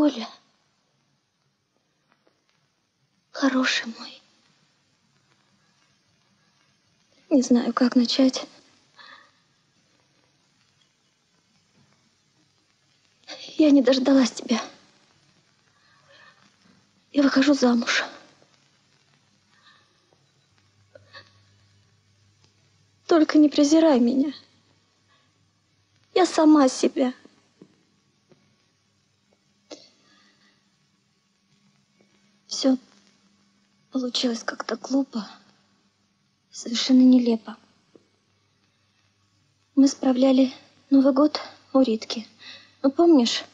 Коля, хороший мой, не знаю, как начать. Я не дождалась тебя. Я выхожу замуж. Только не презирай меня. Я сама себя. Все получилось как-то глупо, совершенно нелепо. Мы справляли Новый год у Ритки. Ну, помнишь,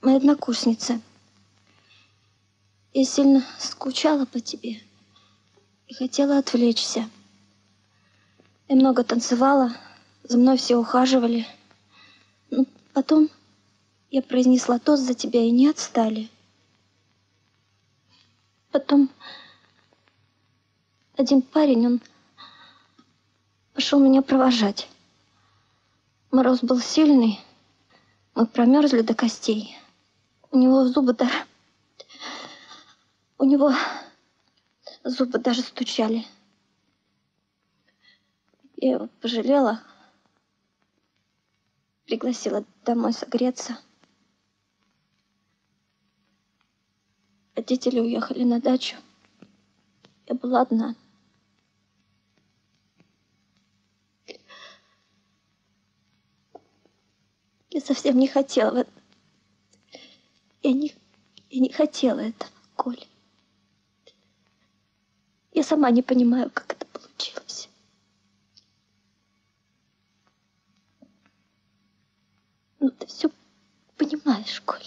моя однокурсница? Я сильно скучала по тебе и хотела отвлечься. Я много танцевала, за мной все ухаживали. Но потом я произнесла тост за тебя, и не отстали. Потом один парень, он пошел меня провожать. Мороз был сильный, мы промерзли до костей. У него зубы даже стучали. Я его пожалела, пригласила домой согреться. Родители уехали на дачу. Я была одна. Я совсем не хотела этого. Я не хотела этого, Коля. Я сама не понимаю, как это получилось. Ну, ты все понимаешь, Коля.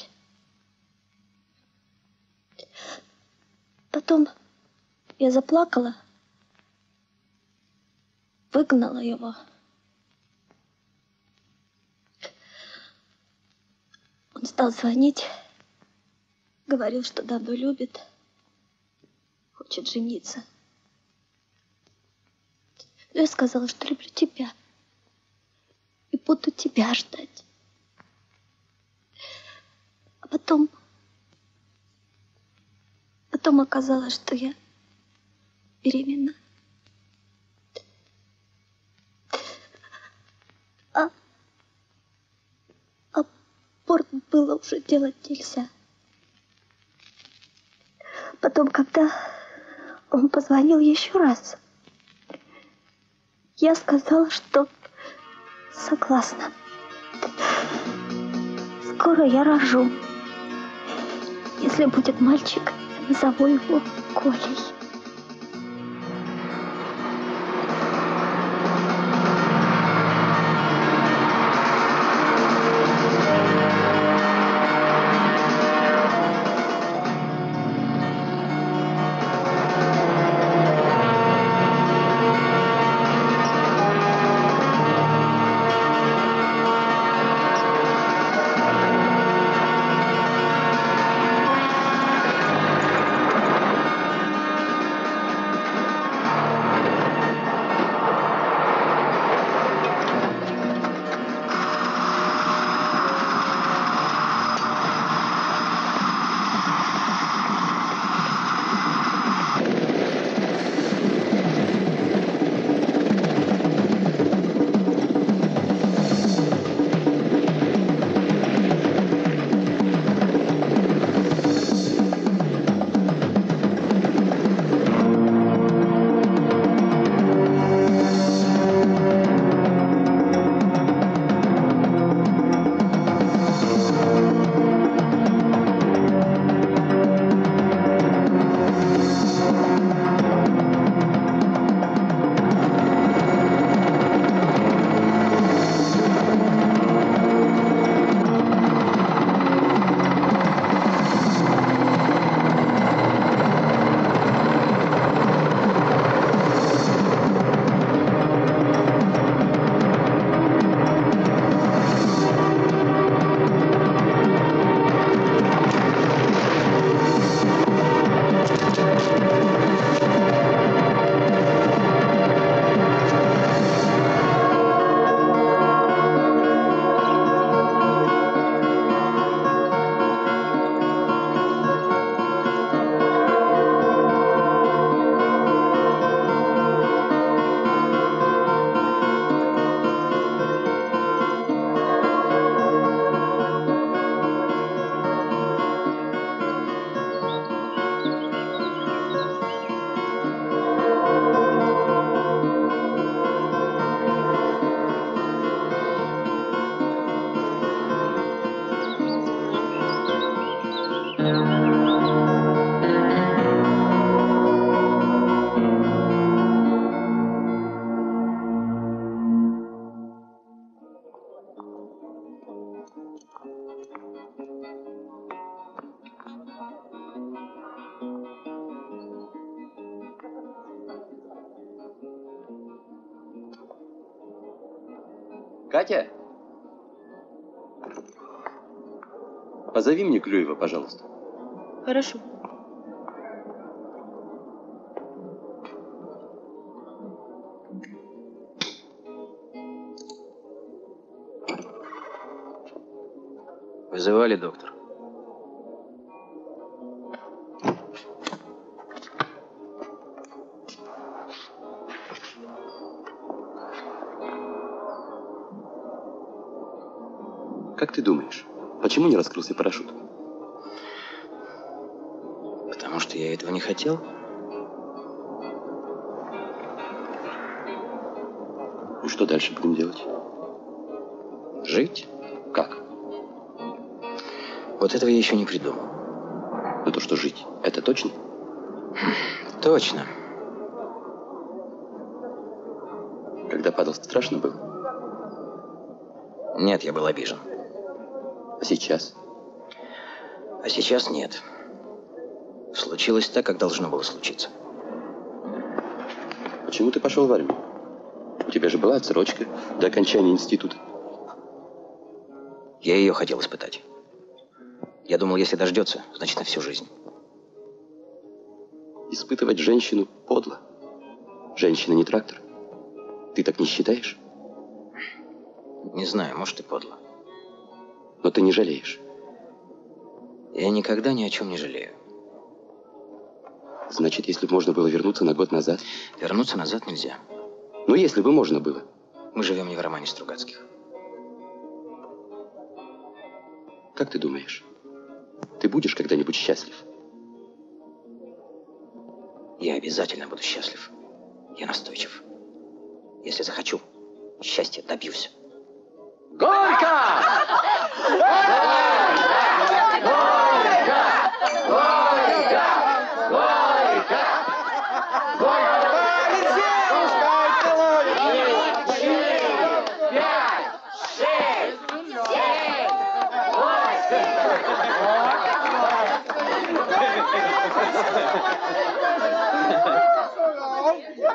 Потом я заплакала, выгнала его. Он стал звонить, говорил, что давно любит, хочет жениться. Но я сказала, что люблю тебя и буду тебя ждать. А потом оказалось, что я беременна. А аборт было уже делать нельзя. Потом, когда он позвонил еще раз, я сказала, что согласна. Скоро я рожу. Если будет мальчик, назову его Колей. Катя? Позови мне Клюева, пожалуйста. Хорошо. Вызывали, доктор? Как ты думаешь, почему не раскрылся парашют? Потому что я этого не хотел. И что дальше будем делать? Жить? Как? Вот этого я еще не придумал. Но то, что жить, это точно? Точно. Когда падал, страшно было? Нет, я был обижен. А сейчас? А сейчас нет. Случилось так, как должно было случиться. Почему ты пошел в армию? У тебя же была отсрочка до окончания института. Я ее хотел испытать. Я думал, если дождется, значит, на всю жизнь. Испытывать женщину подло. Женщина не трактор. Ты так не считаешь? Не знаю, может, и подло. Но ты не жалеешь. Я никогда ни о чем не жалею. Значит, если бы можно было вернуться на год назад? Вернуться назад нельзя. Ну, если бы можно было. Мы живем не в романе Стругацких. Как ты думаешь, ты будешь когда-нибудь счастлив? Я обязательно буду счастлив. Я настойчив. Если захочу, счастья добьюсь. Гонка!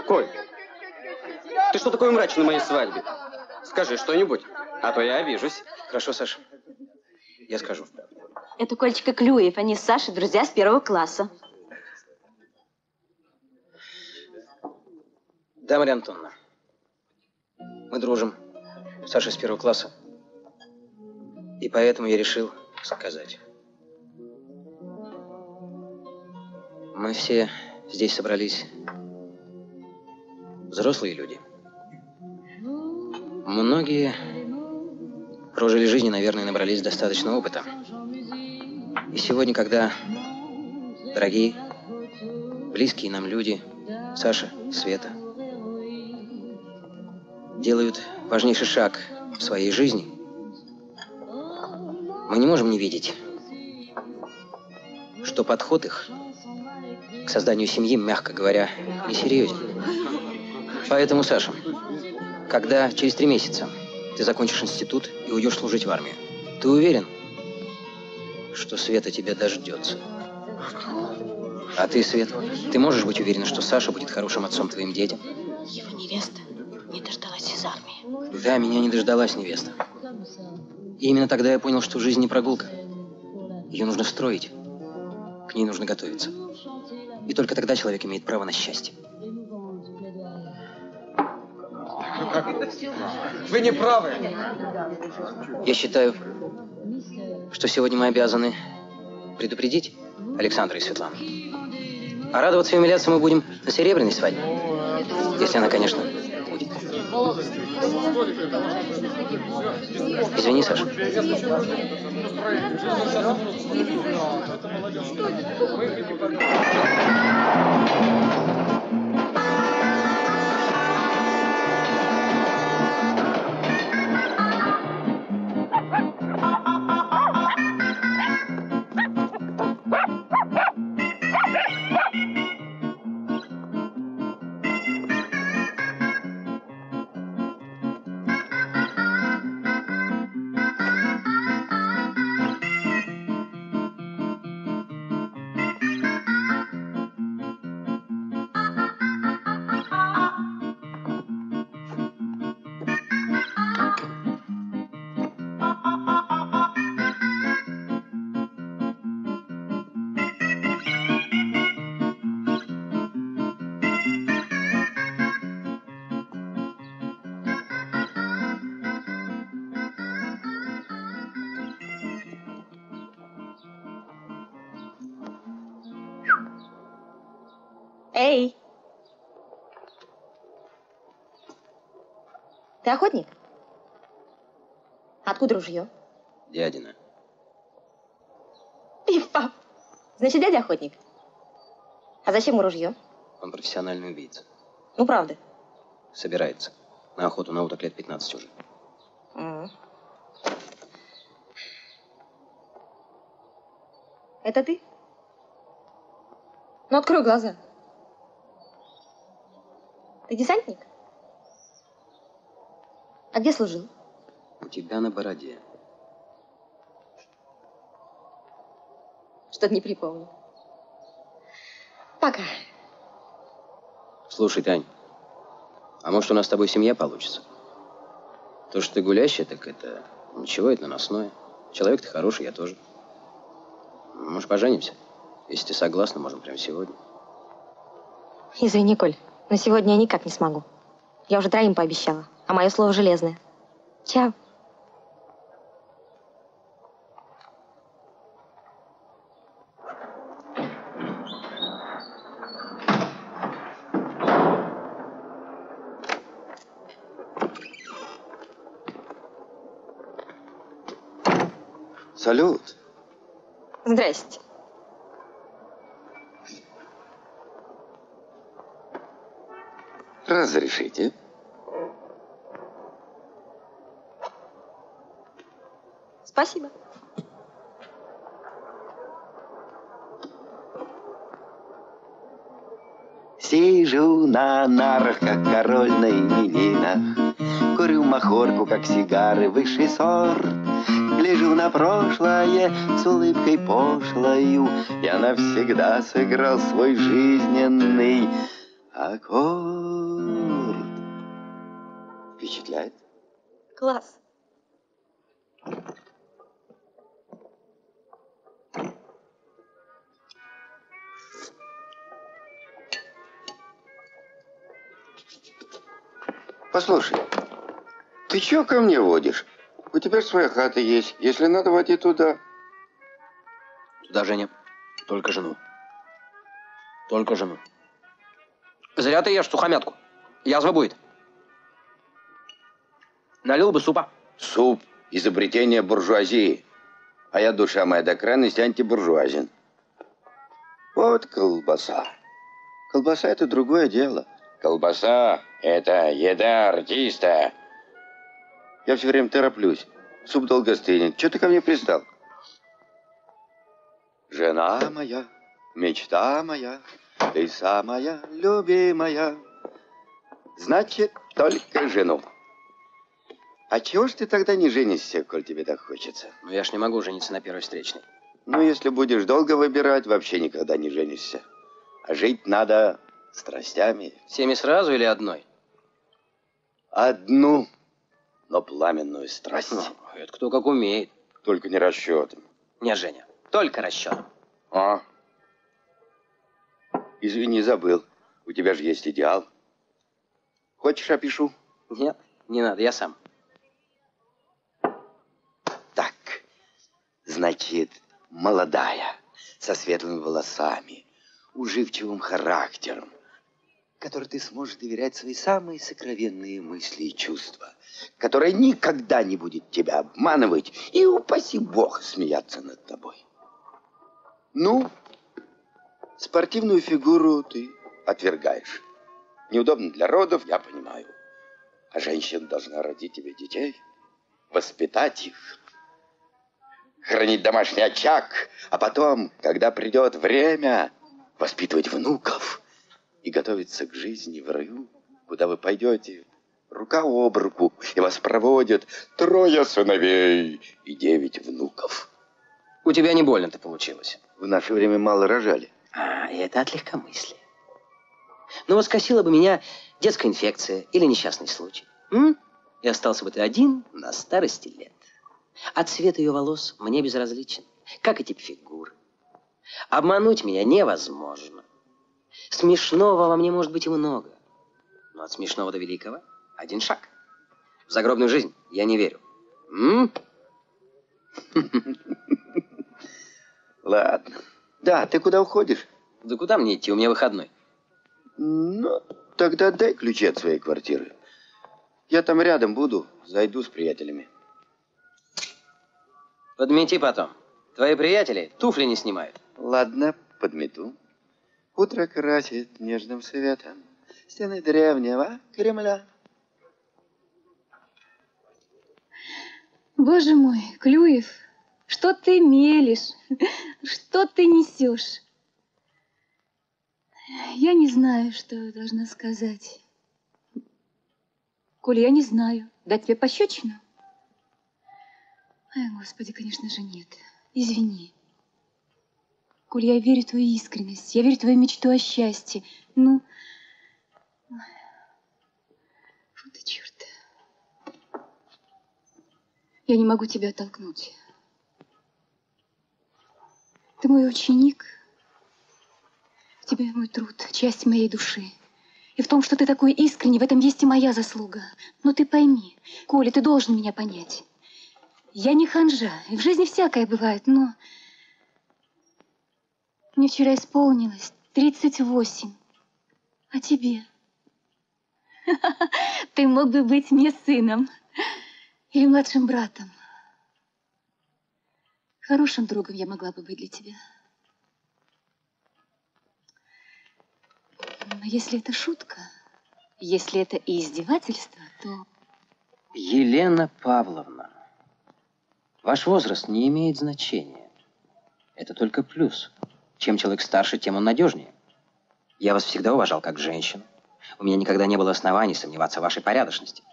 Коль, ты что такой мрачный на моей свадьбе? Скажи что-нибудь, а то я обижусь. Хорошо, Саша, я скажу. Это Кольчик и Клюев, они с Сашей друзья с 1-го класса. Да, Мария Антоновна, мы дружим, Саша с 1-го класса, и поэтому я решил сказать. Мы все здесь собрались взрослые люди. Многие прожили жизнь и, наверное, набрались достаточно опыта. И сегодня, когда дорогие, близкие нам люди, Саша, Света, делают важнейший шаг в своей жизни, мы не можем не видеть, что подход их к созданию семьи, мягко говоря, несерьезен. Поэтому, Саша, когда через 3 месяца ты закончишь институт и уйдешь служить в армию, ты уверен, что Света тебя дождется? А ты, Свет, ты можешь быть уверена, что Саша будет хорошим отцом твоим детям? Его невеста не дождалась из армии. Да, меня не дождалась невеста. И именно тогда я понял, что жизнь не прогулка. Ее нужно строить, к ней нужно готовиться. И только тогда человек имеет право на счастье. Вы не правы. Я считаю, что сегодня мы обязаны предупредить Александра и Светлану. А радоваться и умиляться мы будем на серебряной свадьбе. Если она, конечно, будет. Извини, Саша. Эй! Ты охотник? Откуда ружье? Дядина. Пиф-паф. Значит, дядя охотник. А зачем ему ружье? Он профессиональный убийца. Ну, правда. Собирается. На охоту на уток лет 15 уже. Это ты? Ну, открой глаза. Ты десантник? А где служил? У тебя на бороде. Что-то не припомню. Пока. Слушай, Тань, а может, у нас с тобой семья получится? То, что ты гулящая, так это ничего, это наносное. Человек ты хороший, я тоже. Может, поженимся? Если ты согласна, можем прямо сегодня. Извини, Коль, но сегодня я никак не смогу. Я уже 3 пообещала, а мое слово железное. Чао. Салют. Здрасте. Разрешите? Спасибо. Сижу на нарах, как король на именинах, курю махорку, как сигары, высший сорт. Гляжу на прошлое с улыбкой пошлою, я навсегда сыграл свой жизненный аккорд. Впечатляет? Класс. Послушай, ты чё ко мне водишь? У тебя своя хата есть. Если надо, води туда. Туда, Женя. Только жену. Только жену. Зря ты ешь сухомятку. Язва будет. Налил бы супа. Суп. Изобретение буржуазии. А я, душа моя, до крайности антибуржуазен. Вот колбаса. Колбаса – это другое дело. Колбаса – это еда артиста. Я все время тороплюсь. Суп долго стынет. Че ты ко мне пристал? Жена моя, мечта моя, ты самая любимая. Значит, только жену. А чего ж ты тогда не женишься, коль тебе так хочется? Ну, я ж не могу жениться на первой встречной. Ну, если будешь долго выбирать, вообще никогда не женишься. А жить надо страстями. Всеми сразу или одной? Одну. Но пламенную страсть. Ну, это кто как умеет. Только не расчетом. Не, Женя, только расчетом. А? Извини, забыл. У тебя же есть идеал. Хочешь, опишу? Нет, не надо, я сам. Так, значит, молодая, со светлыми волосами, уживчивым характером, которой ты сможешь доверять свои самые сокровенные мысли и чувства, которая никогда не будет тебя обманывать и, упаси бог, смеяться над тобой. Ну, спортивную фигуру ты отвергаешь. Неудобно для родов, я понимаю. А женщина должна родить тебе детей, воспитать их, хранить домашний очаг, а потом, когда придет время, воспитывать внуков и готовиться к жизни в раю, куда вы пойдете рука об руку, и вас проводят 3 сыновей и 9 внуков. У тебя не больно-то получилось. В наше время мало рожали. А, это от легкомыслия. Ну, вот скосила бы меня детская инфекция или несчастный случай. И остался бы ты один на старости лет. А цвет ее волос мне безразличен, как и тип фигуры. Обмануть меня невозможно. Смешного во мне может быть и много, но от смешного до великого 1 шаг. В загробную жизнь я не верю. Ладно. Да, ты куда уходишь? Да куда мне идти, у меня выходной. Ну, тогда дай ключи от своей квартиры. Я там рядом буду, зайду с приятелями. Подмети потом. Твои приятели туфли не снимают. Ладно, подмету. Утро красит нежным светом стены древнего Кремля. Боже мой, Клюев, что ты мелешь? Что ты несешь? Я не знаю, что должна сказать. Коля, я не знаю. Дать тебе пощечину? Ай, Господи, конечно же, нет. Извини. Коль, я верю в твою искренность, я верю в твою мечту о счастье. Ну, фу ты, черт. Я не могу тебя оттолкнуть. Ты мой ученик, в тебе мой труд, часть моей души. И в том, что ты такой искренний, в этом есть и моя заслуга. Но ты пойми, Коля, ты должен меня понять. Я не ханжа, и в жизни всякое бывает, но мне вчера исполнилось 38, а тебе? Ты мог бы быть мне сыном или младшим братом. Хорошим другом я могла бы быть для тебя. Но если это шутка, если это и издевательство, то… Елена Павловна. Ваш возраст не имеет значения. Это только плюс. Чем человек старше, тем он надежнее. Я вас всегда уважал как женщину. У меня никогда не было оснований сомневаться в вашей порядочности.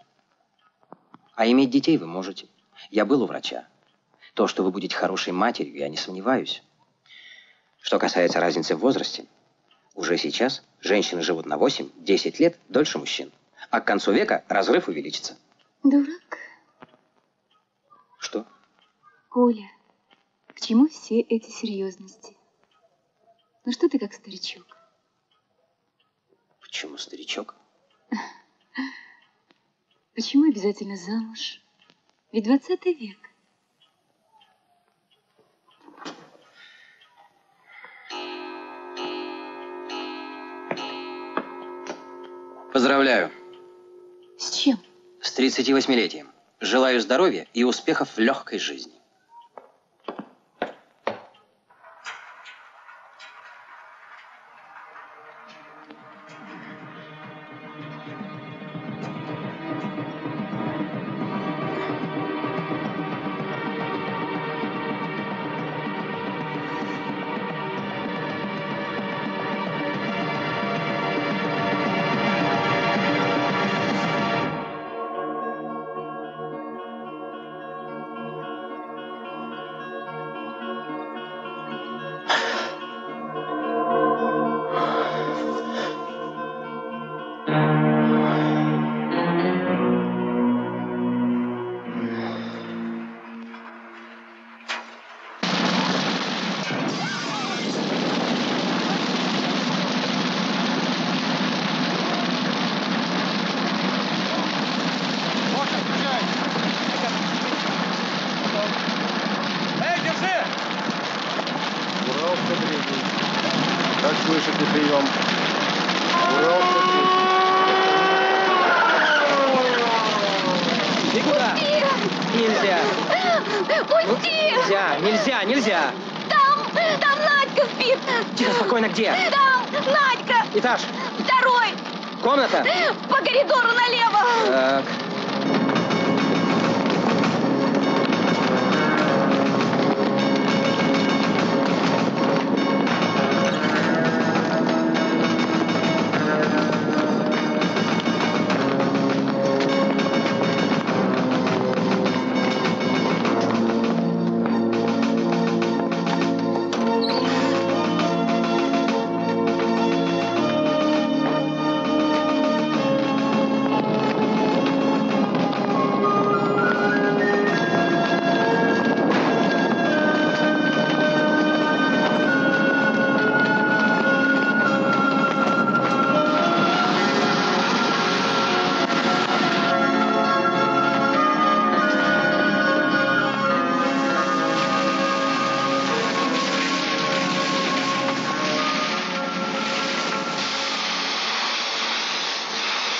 А иметь детей вы можете. Я был у врача. То, что вы будете хорошей матерью, я не сомневаюсь. Что касается разницы в возрасте, уже сейчас женщины живут на 8-10 лет дольше мужчин. А к концу века разрыв увеличится. Дурак. Что? Коля, к чему все эти серьезности? Ну что ты как старичок? Почему старичок? Почему обязательно замуж? Ведь 20 век. Поздравляю. С чем? С 38-летием. Желаю здоровья и успехов в легкой жизни.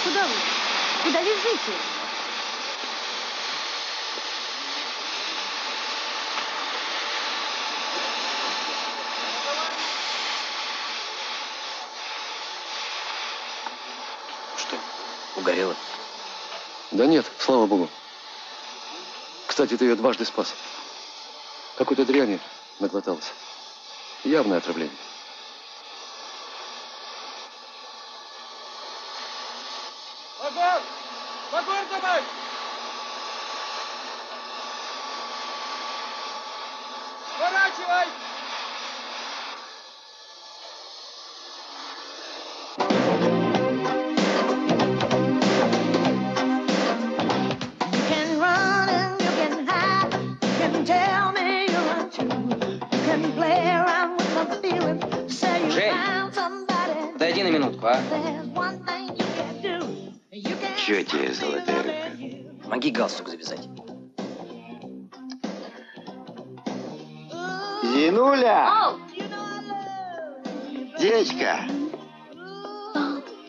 Куда вы? Куда везете? Что, угорело? Да нет, слава богу. Кстати, ты ее дважды спас. Какой-то дряни наглоталась. Явное отравление. Погор! Погор давай! Сворачивай! Дойди на минутку, а? Чё тебе, золотая рыбка? Помоги галстук завязать. Зинуля! Зиночка!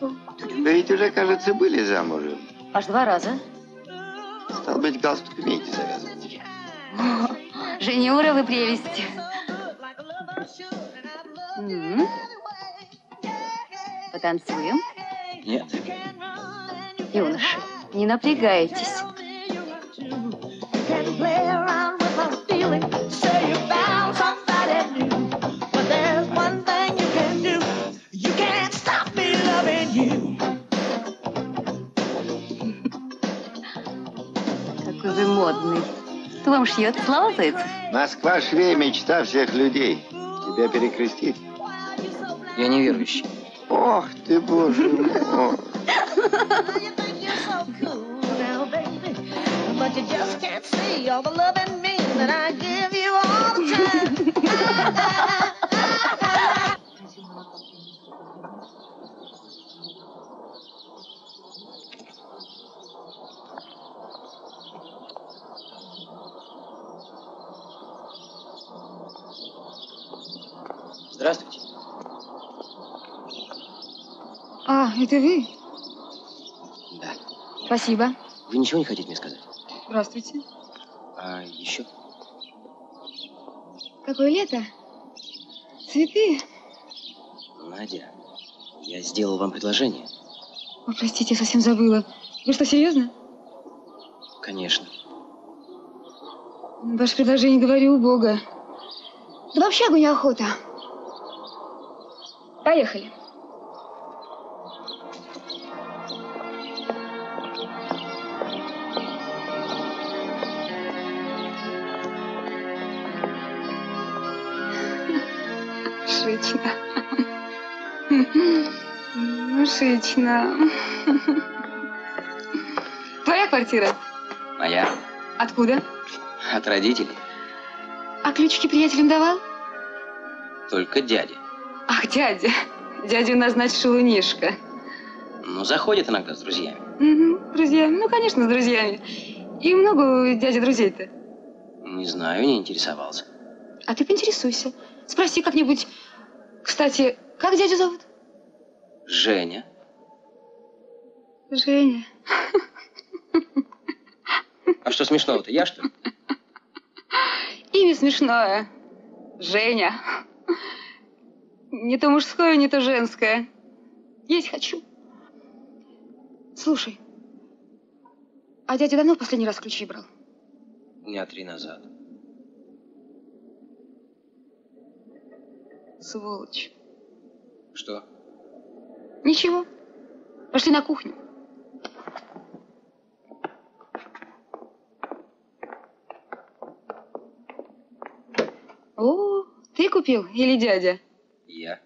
Вы ведь уже, кажется, были замужем. Аж 2 раза. Стал быть, галстук умеете завязывать. Женюра, вы прелесть. Потанцуем? Нет. Юноши, не напрягайтесь. Какой вы модный. Кто вам шьет? Слава Зайцев. Москва, швей, мечта всех людей. Тебя перекрестить? Я неверующий. Ох ты, боже мой. Здравствуйте. А, это вы? Да. Спасибо. Вы ничего не хотите мне сказать? Здравствуйте. А еще? Какое лето? Цветы? Надя, я сделал вам предложение. О, простите, я совсем забыла. Вы что, серьезно? Конечно. Ваше предложение, говорю, убого. Да в общагу неохота. Поехали. Мышечно. Твоя квартира? Моя. Откуда? От родителей. А ключики приятелям давал? Только дяде. Ах, дядя. Дядя у нас, значит, шелунишка. Ну, заходит иногда с друзьями. Угу, друзьями. Ну, конечно, с друзьями. И много у дяди друзей-то? Не знаю, не интересовался. А ты поинтересуйся. Спроси как-нибудь. Кстати, как дядю зовут? Женя. Женя. А что смешного-то? Я, что ли? Имя смешное. Женя. Не то мужское, не то женское. Есть хочу. Слушай, а дядя давно в последний раз ключи брал? Дня 3 назад. Сволочь. Что? Ничего. Пошли на кухню. О, ты купил или дядя? Я.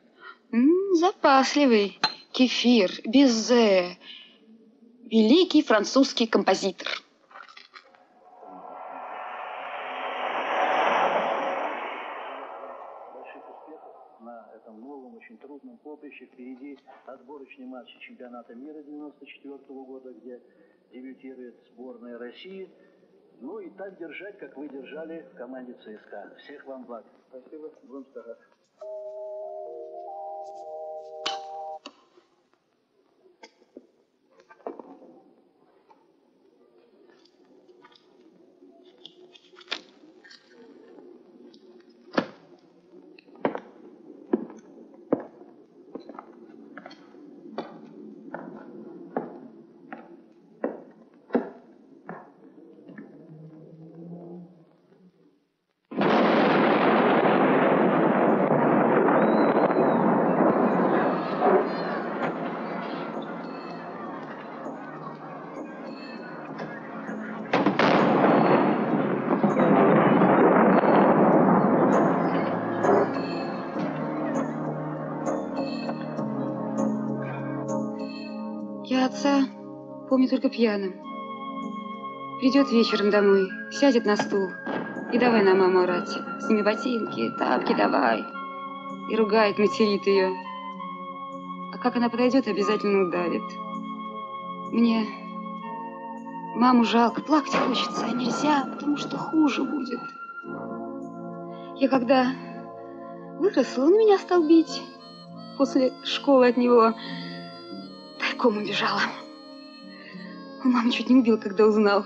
Запасливый. Кефир, Бизе. Великий французский композитор. Впереди отборочный матч чемпионата мира 1994 года, где дебютирует сборная России. Ну и так держать, как вы держали в команде ЦСКА. Всех вам благ. Спасибо. Будем стараться. Я отца помню только пьяным. Придет вечером домой, сядет на стул и давай на маму орать. Сними ботинки, тапки давай. И ругает, материт ее. А как она подойдет, обязательно ударит. Мне маму жалко, плакать хочется, а нельзя, потому что хуже будет. Я когда выросла, он меня стал бить. После школы от него тайком убежала. Он маму чуть не убил, когда узнал.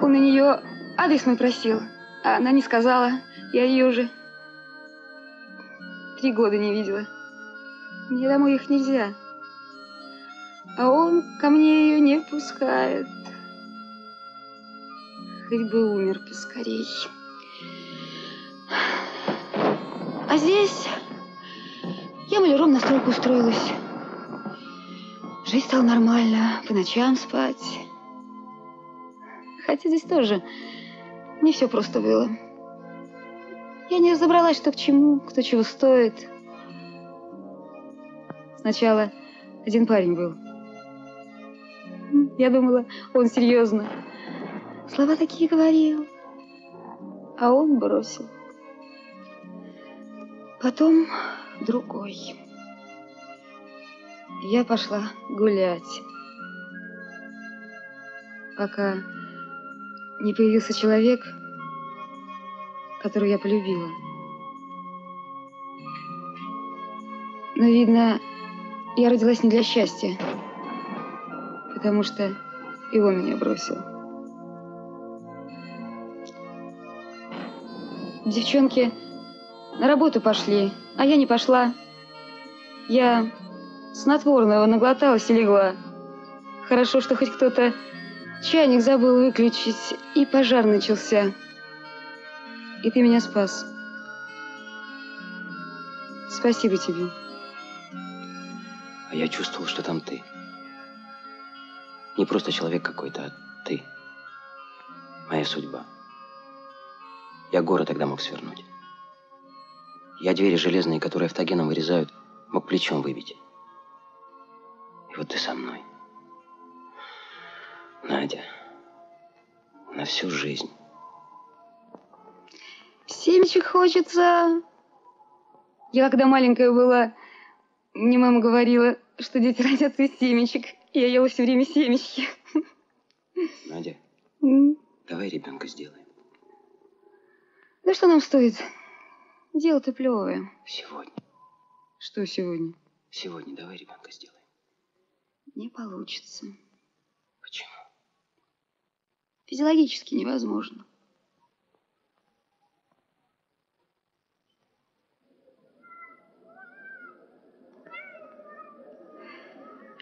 Он на нее адрес мой просил, а она не сказала. Я ее уже 3 года не видела. Мне домой их нельзя. А он ко мне ее не пускает. Хоть бы умер поскорей. А здесь я маляром на стройку устроилась. Жизнь стала нормально, по ночам спать. Хотя здесь тоже не все просто было. Я не разобралась, что к чему, кто чего стоит. Сначала один парень был. Я думала, он серьезно. Слова такие говорил, а он бросил. Потом другой. Я пошла гулять. Пока не появился человек, которого я полюбила. Но, видно, я родилась не для счастья, потому что и он меня бросил. Девчонки на работу пошли, а я не пошла. Я снотворного наглоталась и легла. Хорошо, что хоть кто-то чайник забыл выключить, и пожар начался. И ты меня спас. Спасибо тебе. А я чувствовал, что там ты. Не просто человек какой-то, а ты. Моя судьба. Я горы тогда мог свернуть. Я двери железные, которые автогеном вырезают, мог плечом выбить. И вот ты со мной. Надя, на всю жизнь. Семечек хочется. Я когда маленькая была, мне мама говорила, что дети родятся из семечек. И я ела все время семечки. Надя, давай ребенка сделаем. Да что нам стоит? Дело-то плевое. Сегодня. Что сегодня? Сегодня давай ребенка сделаем. Не получится. Почему? Физиологически невозможно.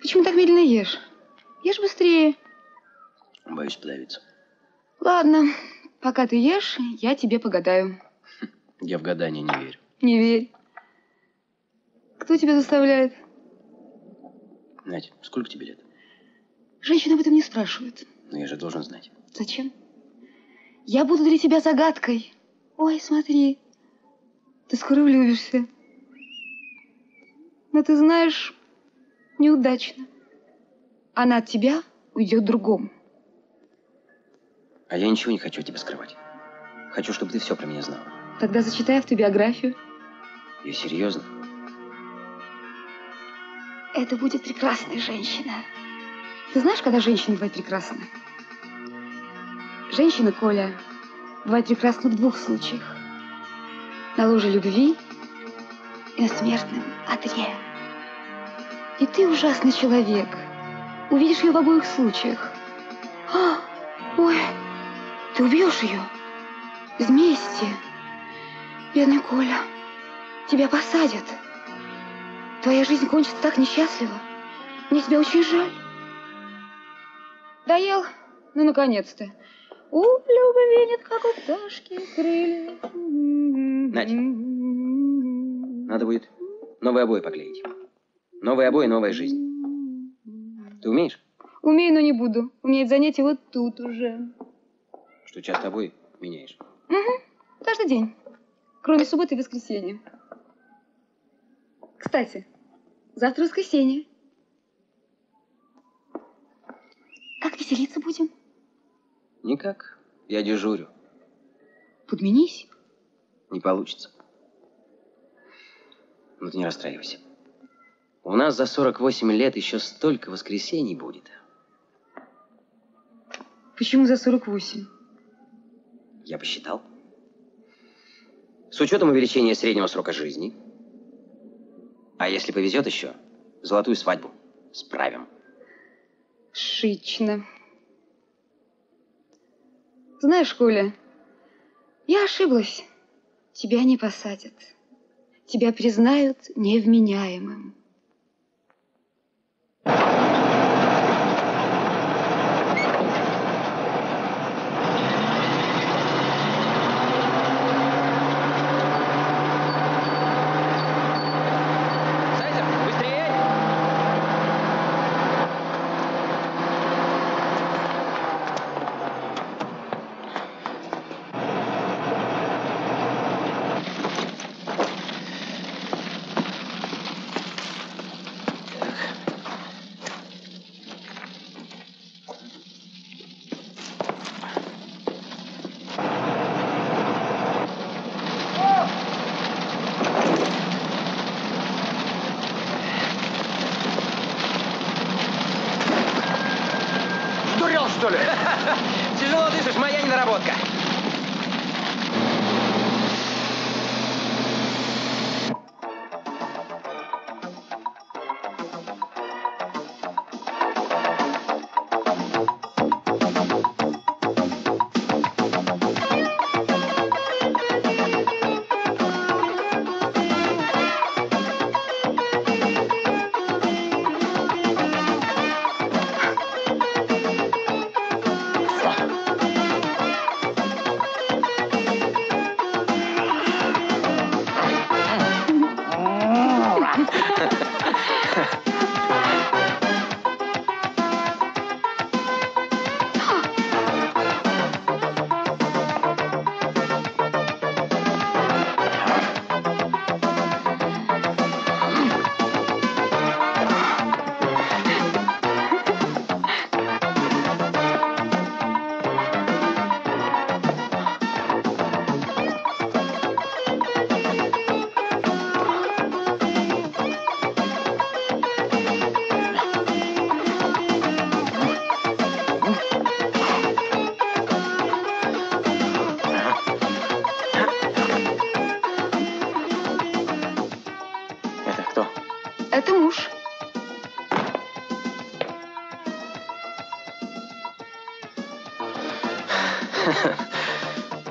Почему так медленно ешь? Ешь быстрее. Боюсь подавиться. Ладно, пока ты ешь, я тебе погадаю. Я в гадание не верю. Не верь. Кто тебя заставляет? Надя, сколько тебе лет? Женщина об этом не спрашивает. Но я же должен знать. Зачем? Я буду для тебя загадкой. Ой, смотри, ты скоро влюбишься. Но ты знаешь... неудачно. Она от тебя уйдет другому. А я ничего не хочу от тебя скрывать. Хочу, чтобы ты все про меня знала. Тогда зачитай автобиографию. Я серьезно? Это будет прекрасная женщина. Ты знаешь, когда женщина бывает прекрасна? Женщина, Коля, бывает прекрасна в 2 случаях. На ложе любви и на смертном одре. И ты ужасный человек. Увидишь ее в обоих случаях. А, ой, ты убьешь ее. Из мести. Бедный Коля, тебя посадят. Твоя жизнь кончится так несчастливо. Мне тебя очень жаль. Доел? Ну, наконец-то. У любви нет, как у пташки, крылья. Надя, надо будет новые обои поклеить. Новые обои, новая жизнь. Ты умеешь? Умею, но не буду. У меня это занятие вот тут уже. Что, часто обои меняешь? Угу. Каждый день. Кроме субботы и воскресенья. Кстати, завтра воскресенье. Как веселиться будем? Никак. Я дежурю. Подменись. Не получится. Ну ты не расстраивайся. У нас за 48 лет еще столько воскресений будет. Почему за 48? Я посчитал. С учетом увеличения среднего срока жизни. А если повезет еще, золотую свадьбу справим. Шично. Знаешь, Коля, я ошиблась. Тебя не посадят. Тебя признают невменяемым.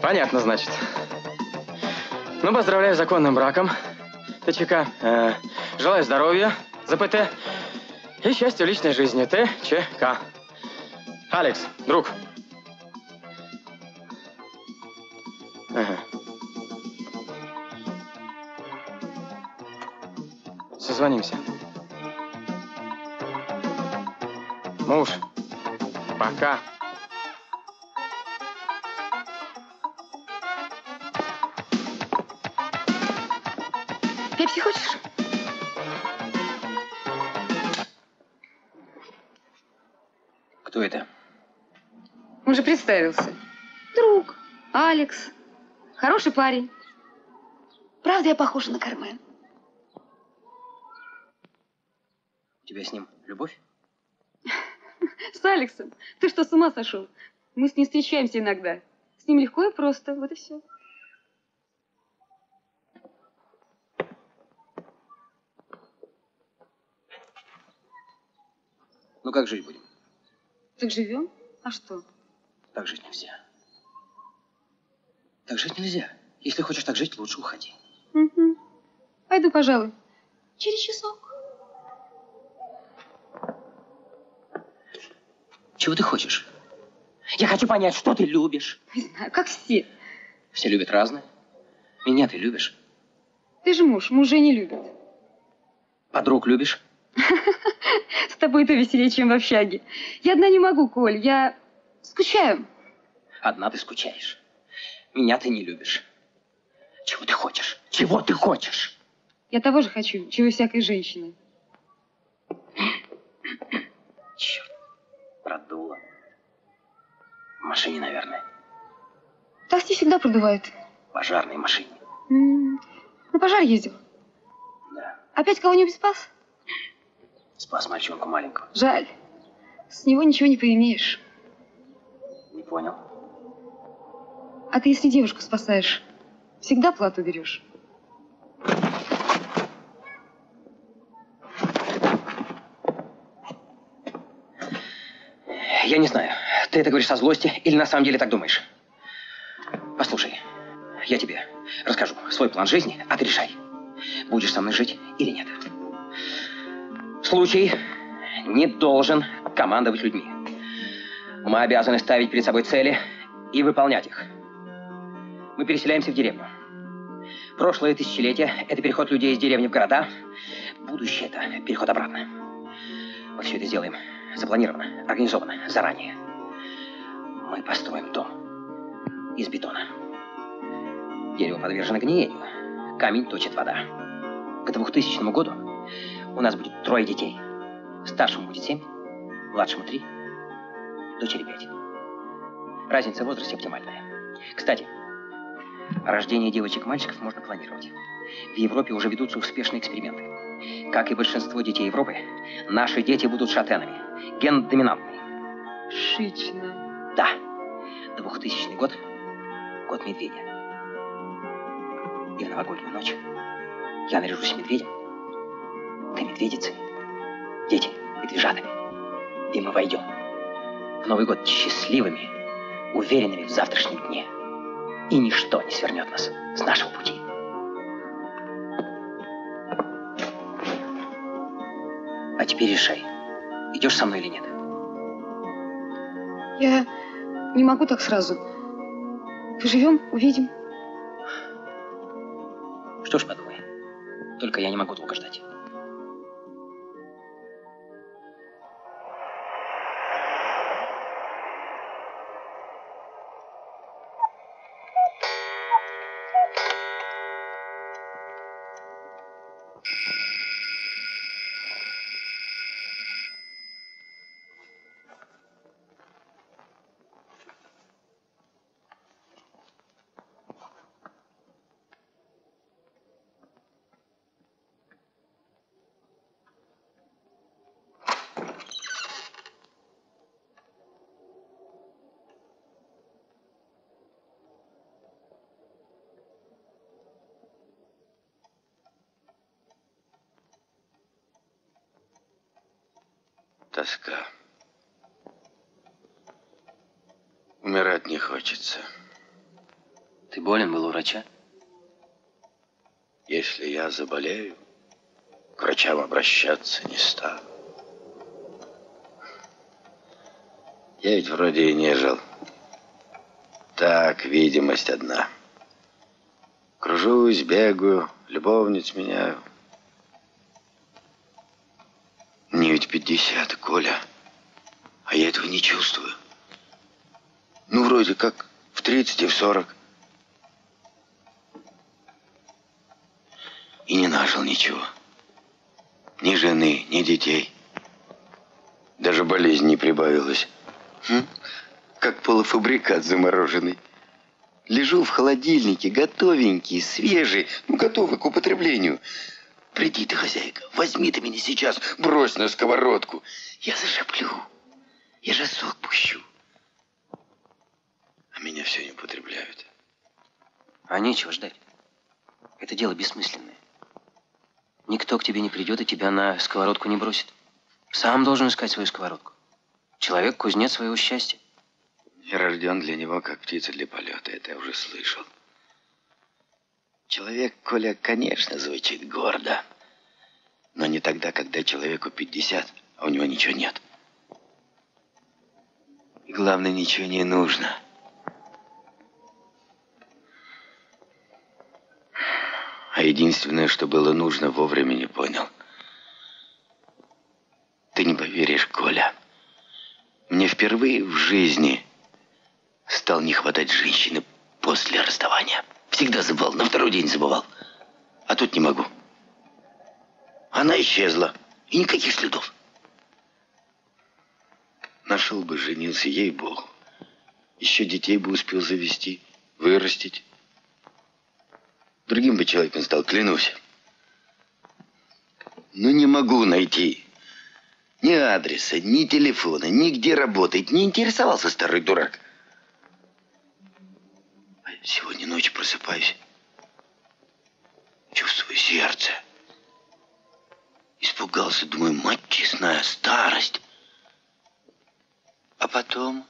Понятно, значит. Ну, поздравляю с законным браком. ТЧК. Желаю здоровья. ЗПТ. И счастья в личной жизни. ТЧК. Алекс, друг. Ага. Созвонимся. Муж. Пока. Пепси хочешь? Кто это? Он же представился. Друг. Алекс. Хороший парень. Правда, я похожа на Кармен. У тебя с ним любовь? С Алексом? Ты что, с ума сошел? Мы с ним встречаемся иногда. С ним легко и просто. Вот и все. Ну, как жить будем? Так живем? А что? Так жить нельзя. Так жить нельзя. Если хочешь так жить, лучше уходи. Угу. Пойду, пожалуй. Через часок. Чего ты хочешь? Я хочу понять, что ты любишь. Не знаю, как все. Все любят разное. Меня ты любишь. Ты же муж, мужей не любят. Подруг любишь? С тобой-то веселее, чем в общаге. Я одна не могу, Коль, я скучаю. Одна ты скучаешь. Меня ты не любишь. Чего ты хочешь? Чего ты хочешь? Я того же хочу, чего всякой женщины. Черт, продуло. машине, наверное. Такси всегда продувает. Пожарной машине. На пожар ездил? Да. Опять кого-нибудь спас? Спас мальчонку маленького. Жаль. С него ничего не поимеешь. Не понял. А ты, если девушку спасаешь, всегда плату берешь? Я не знаю, ты это говоришь со злости или на самом деле так думаешь. Послушай, я тебе расскажу свой план жизни, а ты решай, будешь со мной жить или нет. Случай не должен командовать людьми. Мы обязаны ставить перед собой цели и выполнять их. Мы переселяемся в деревню. Прошлое тысячелетие – это переход людей из деревни в города. Будущее – это переход обратно. Мы все это сделаем. Запланировано, организовано, заранее. Мы построим дом из бетона. Дерево подвержено гниению. Камень точит вода. К 2000 году у нас будет 3 детей. Старшему будет 7, младшему 3, дочери 5. Разница в возрасте оптимальная. Кстати, рождение девочек и мальчиков можно планировать. В Европе уже ведутся успешные эксперименты. Как и большинство детей Европы, наши дети будут шатенами, гендоминантными. Шично. Да. 2000 год, год медведя. И в новогоднюю ночь я наряжусь медведем, ты медведицей, дети медвежатами. И мы войдем в Новый год счастливыми, уверенными в завтрашнем дне. И ничто не свернет нас с нашего пути. А теперь решай, идешь со мной или нет? Я не могу так сразу. Поживем, увидим. Что ж, подумай. Только я не могу долго ждать. Тоска. Умирать не хочется. Ты болен был у врача? Если я заболею, к врачам обращаться не стану. Я ведь вроде и не жил. Так, видимость одна. Кружусь, бегаю, любовниц меняю. Мне ведь 50, Коля, а я этого не чувствую. Ну, вроде как в 30 и в 40. И не нажил ничего. Ни жены, ни детей. Даже болезнь не прибавилась. Как полуфабрикат замороженный. Лежу в холодильнике, готовенький, свежий, ну, готовый к употреблению. Приди ты, хозяйка, возьми ты меня сейчас, брось на сковородку. Я зашеплю, я же сок пущу. А меня все не употребляют. А нечего ждать. Это дело бессмысленное. Никто к тебе не придет и тебя на сковородку не бросит. Сам должен искать свою сковородку. Человек – кузнец своего счастья. Я рожден для него, как птица для полета. Это я уже слышал. Человек, Коля, конечно, звучит гордо, но не тогда, когда человеку 50, а у него ничего нет. И главное, ничего не нужно. А единственное, что было нужно, вовремя не понял. Ты не поверишь, Коля, мне впервые в жизни стал не хватать женщины после расставания. Всегда забывал, на второй день забывал. А тут не могу. Она исчезла. И никаких следов. Нашел бы, женился, ей-богу. Еще детей бы успел завести, вырастить. Другим бы человеком стал, клянусь. Но не могу найти ни адреса, ни телефона, нигде работает. Не интересовался старый дурак. Сегодня ночью просыпаюсь. Чувствую сердце. Испугался, думаю, мать честная, старость. А потом...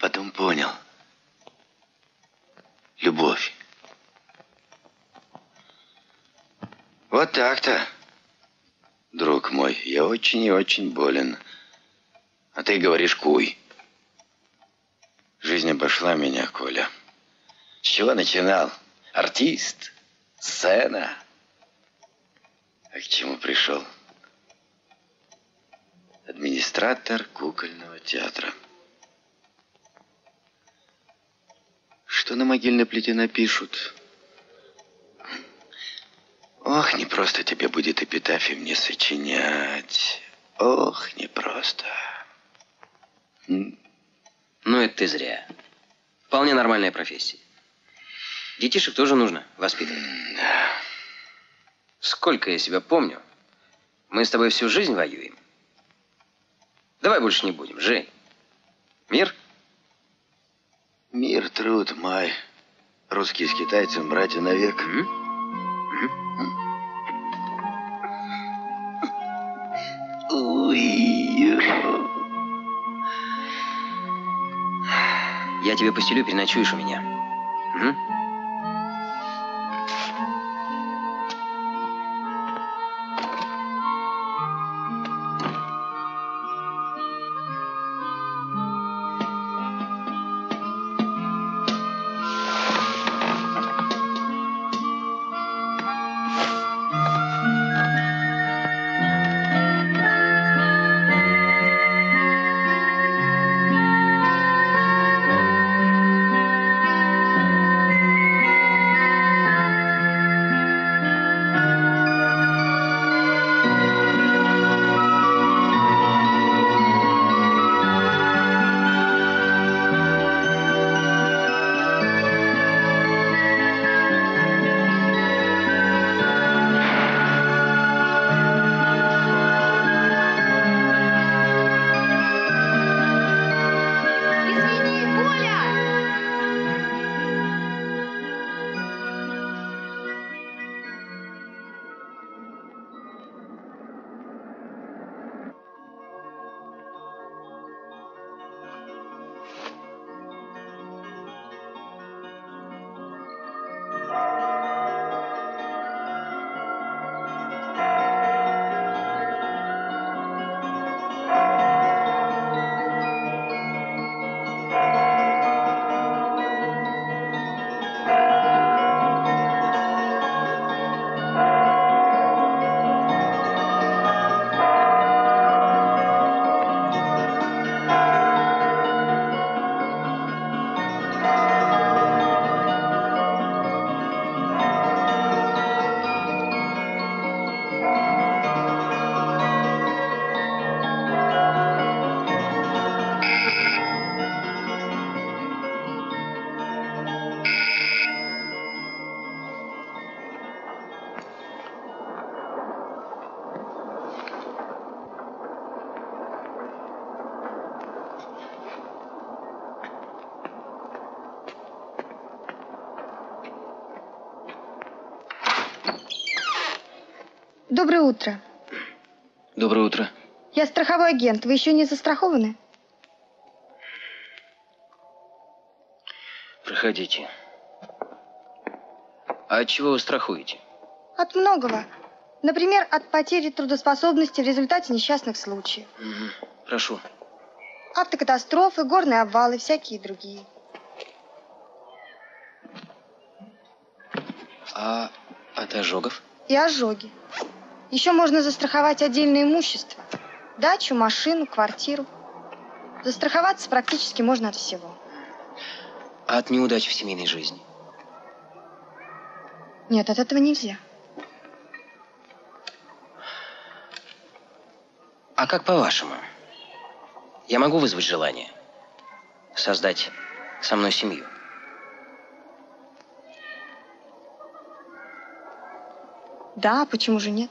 Потом понял. Любовь. Вот так-то, друг мой, я очень и очень болен. А ты говоришь, куй. Жизнь обошла меня, Коля. С чего начинал? Артист? Сцена? А к чему пришел? Администратор кукольного театра. Что на могильной плите напишут? Ох, непросто тебе будет эпитафий мне сочинять. Ох, непросто. Ну, это ты зря. Вполне нормальная профессия. Детишек тоже нужно воспитывать. Да. Сколько я себя помню, мы с тобой всю жизнь воюем. Давай больше не будем, Жень. Мир? Мир, труд, май. Русские с китайцем, братья навек. Я тебе постелю, переночуешь у меня. Доброе утро. Доброе утро. Я страховой агент. Вы еще не застрахованы? Проходите. А от чего вы страхуете? От многого. Например, от потери трудоспособности в результате несчастных случаев. Прошу. Автокатастрофы, горные обвалы, всякие другие. А от ожогов? И ожоги. Еще можно застраховать отдельное имущество. Дачу, машину, квартиру. Застраховаться практически можно от всего. А от неудач в семейной жизни? Нет, от этого нельзя. А как по-вашему, Я могу вызвать желание создать со мной семью? Да, почему же нет?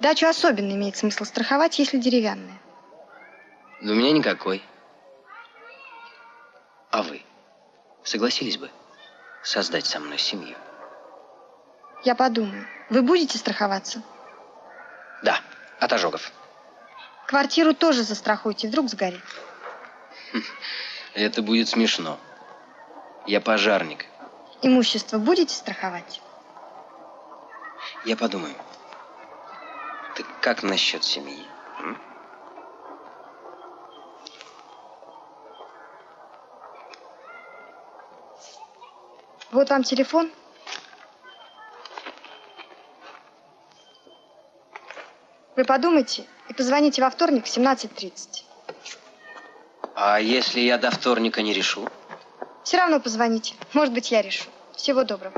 Дачу особенно имеет смысл страховать, если деревянная. Да у меня никакой. А вы согласились бы создать со мной семью? Я подумаю. Вы будете страховаться? Да, от ожогов. Квартиру тоже застрахуйте, вдруг сгорит. Это будет смешно. Я пожарник. Имущество будете страховать? Я подумаю. Так как насчет семьи? Вот вам телефон. Вы подумайте и позвоните во вторник в 17:30. А если я до вторника не решу? Все равно позвоните. Может быть, я решу. Всего доброго.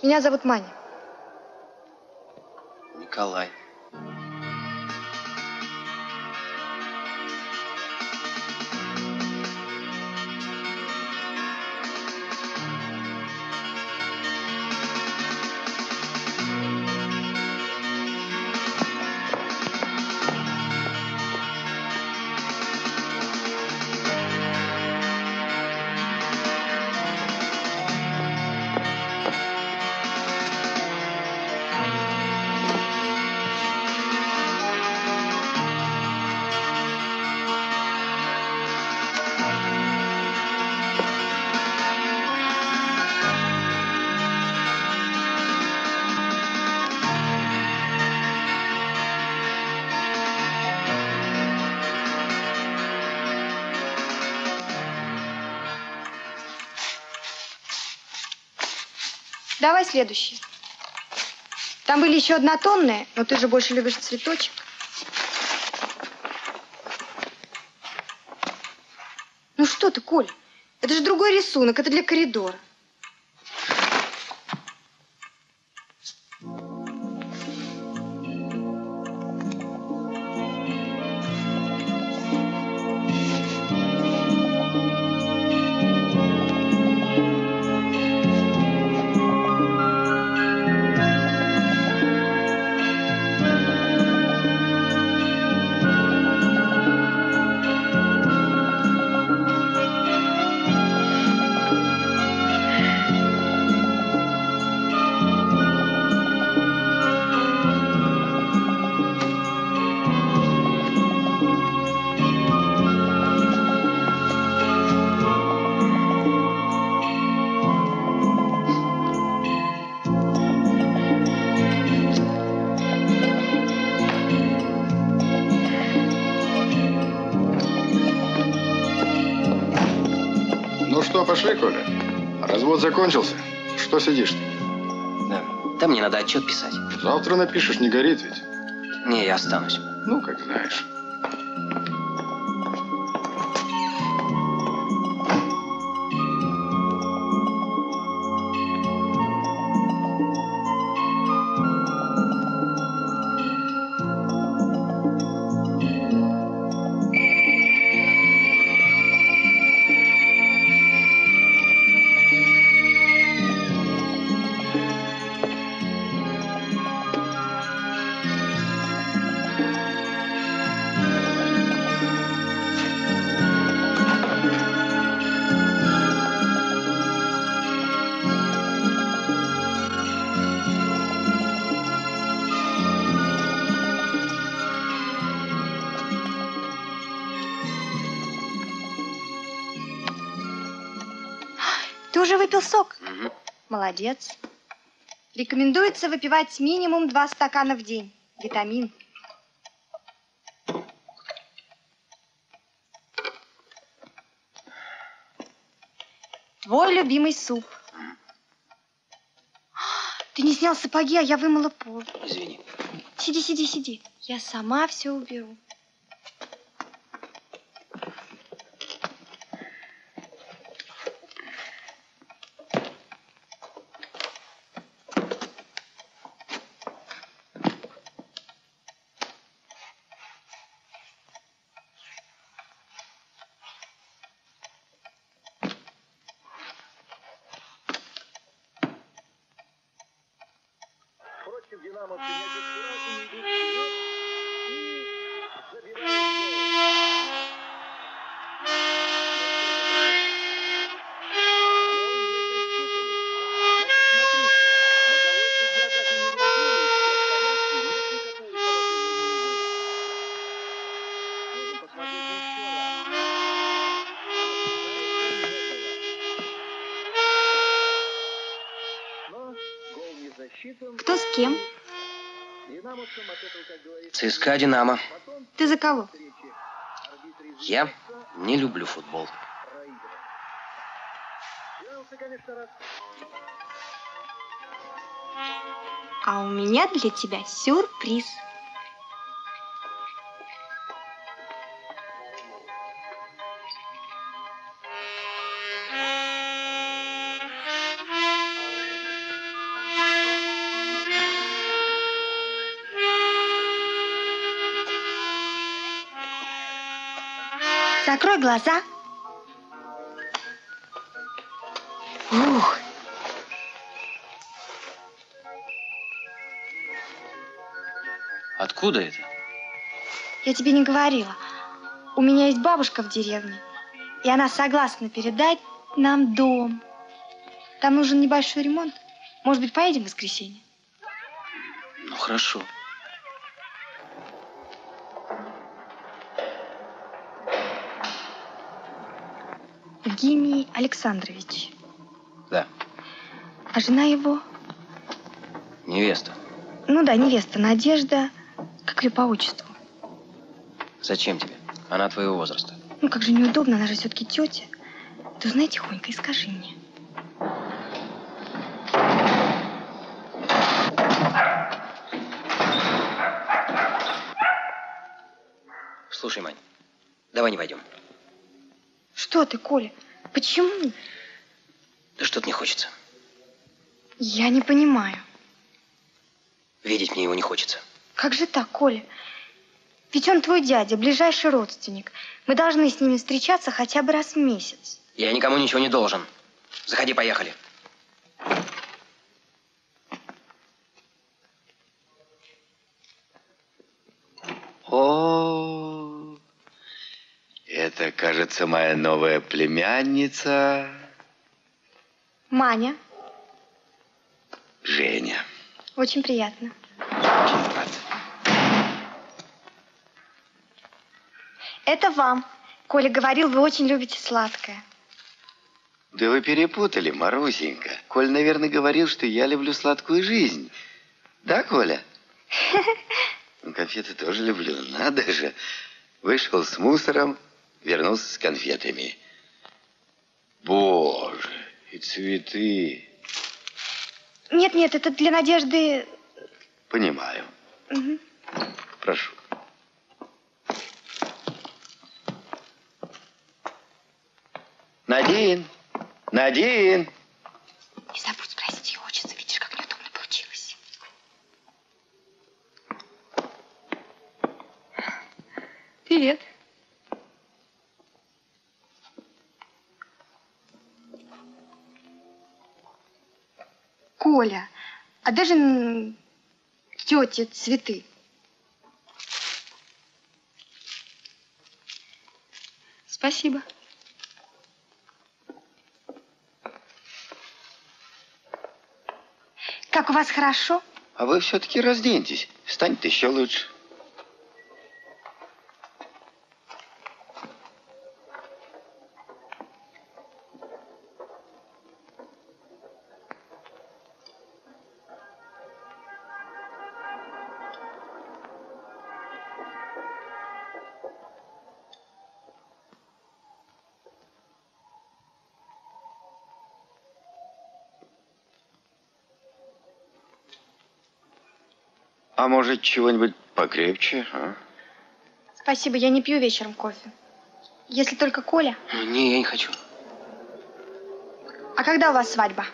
Меня зовут Маня. Николай. Давай следующий. Там были еще однотонные, но ты же больше любишь цветочек. Ну что ты, Коль? Это же другой рисунок, это для коридора. Пошли, Коля. Развод закончился. Что сидишь ты? Да. Да мне надо отчет писать. Завтра напишешь, не горит ведь. Не, я останусь. Ну, как знаешь. Сок. Угу. Молодец. Рекомендуется выпивать минимум 2 стакана в день. Витамин. Твой любимый суп. Ты не снял сапоги, а я вымыла пол. Извини. Сиди, сиди, сиди. Я сама все уберу. динамовцы не идут вперед и Кто с кем? ЦСКА «Динамо». Ты за кого? Я не люблю футбол. А у меня для тебя сюрприз. Закрой глаза. Ух. Откуда это? Я тебе не говорила. У меня есть бабушка в деревне, и она согласна передать нам дом. Там нужен небольшой ремонт. Может быть, поедем в воскресенье? Ну, хорошо. Евгений Александрович. Да. А жена его? Невеста. Ну да, невеста Надежда. Как ее по отчеству? Зачем тебе? Она твоего возраста. Ну как же неудобно, она же все-таки тетя. Ты узнай тихонько и скажи мне. Слушай, Мань, давай не пойдем. Что ты, Коля? Почему? Да что-то не хочется. Я не понимаю. Видеть мне его не хочется. Как же так, Коля? Ведь он твой дядя, ближайший родственник. Мы должны с ними встречаться хотя бы раз в месяц. Я никому ничего не должен. Заходи, поехали. О, это, кажется, моя новая племянница. Маня. Женя. Очень приятно. Очень рад. Это вам. Коля говорил, вы очень любите сладкое. Да вы перепутали, Марусенька. Коля, наверное, говорил, что я люблю сладкую жизнь. Да, Коля? Ну, конфеты тоже люблю. Надо же. Вышел с мусором, вернулся с конфетами. Боже, и цветы. Нет, нет, это для Надежды. Понимаю. Угу. Прошу. Надин, Надин. Не забудь спросить ее отчество, видишь, как неудобно получилось. Привет. Коля, а даже тете цветы. Спасибо. Как у вас хорошо? А вы все-таки разденьтесь. Станет еще лучше. А может, чего-нибудь покрепче, а? Спасибо, я не пью вечером кофе. Если только Коля. Не, я не хочу. А когда у вас свадьба?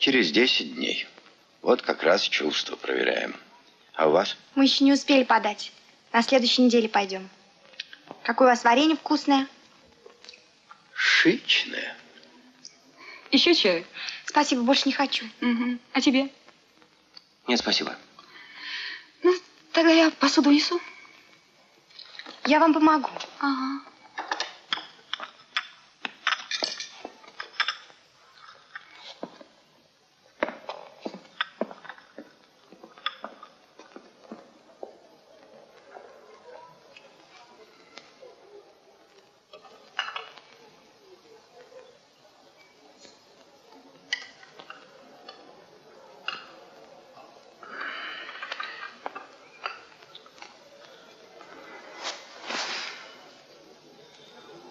Через 10 дней. Вот как раз чувство проверяем. А у вас? Мы еще не успели подать. На следующей неделе пойдем. Какое у вас варенье вкусное? Шичное. Еще чаю? Спасибо, больше не хочу. Угу. А тебе? Нет, спасибо. Ну, тогда я посуду унесу. Я вам помогу. Ага.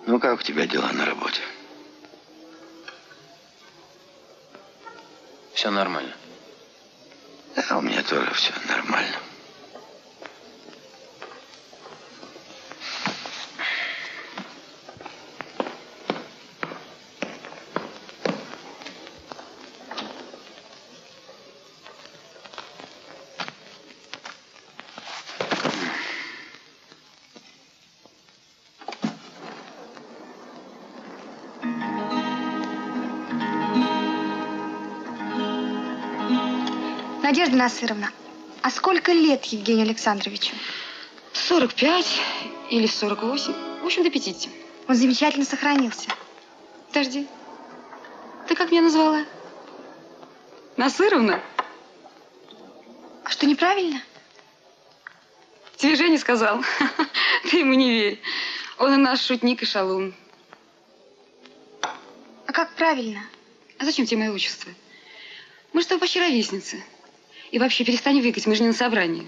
Ну, как у тебя дела на работе? Все нормально? Да, у меня тоже все нормально. Надежда Насыровна, а сколько лет Евгению Александровичу? 45 или 48. В общем, до 50. Он замечательно сохранился. Подожди. Ты как меня назвала? Насыровна? А что, неправильно? Тебе Женя сказал. Ты ему не верь. Он у нас шутник и шалун. А как правильно? А зачем тебе мое отчество? Мы с тобой почти ровесницы. И вообще, перестань выкать, мы же не на собрании.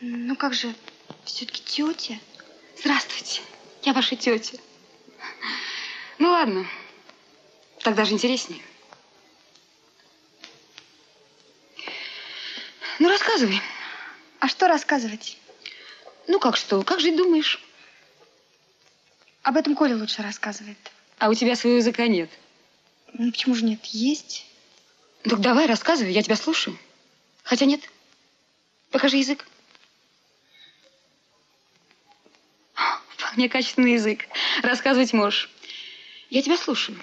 Ну как же, все-таки тетя. Здравствуйте, я ваша тетя. Ну ладно, так даже интереснее. Ну рассказывай. А что рассказывать? Ну как что, как жить думаешь? Об этом Коля лучше рассказывает. А у тебя своего языка нет? Ну почему же нет, есть. Так давай, рассказывай, я тебя слушаю. Хотя нет. Покажи язык. Вполне качественный язык. Рассказывать можешь. Я тебя слушаю.